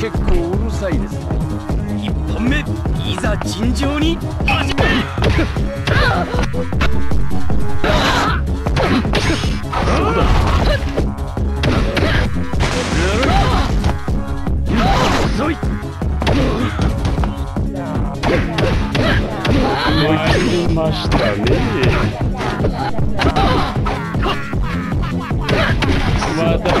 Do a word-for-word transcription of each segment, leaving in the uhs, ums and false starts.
結構うるさいです。一本目、いざ尋常に始め。遅い。参りましたね。また。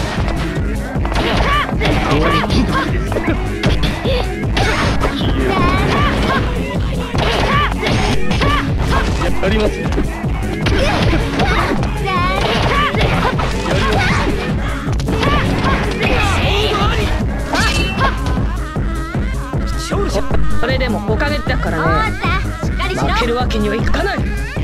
だからね、負けるわけにはいかない。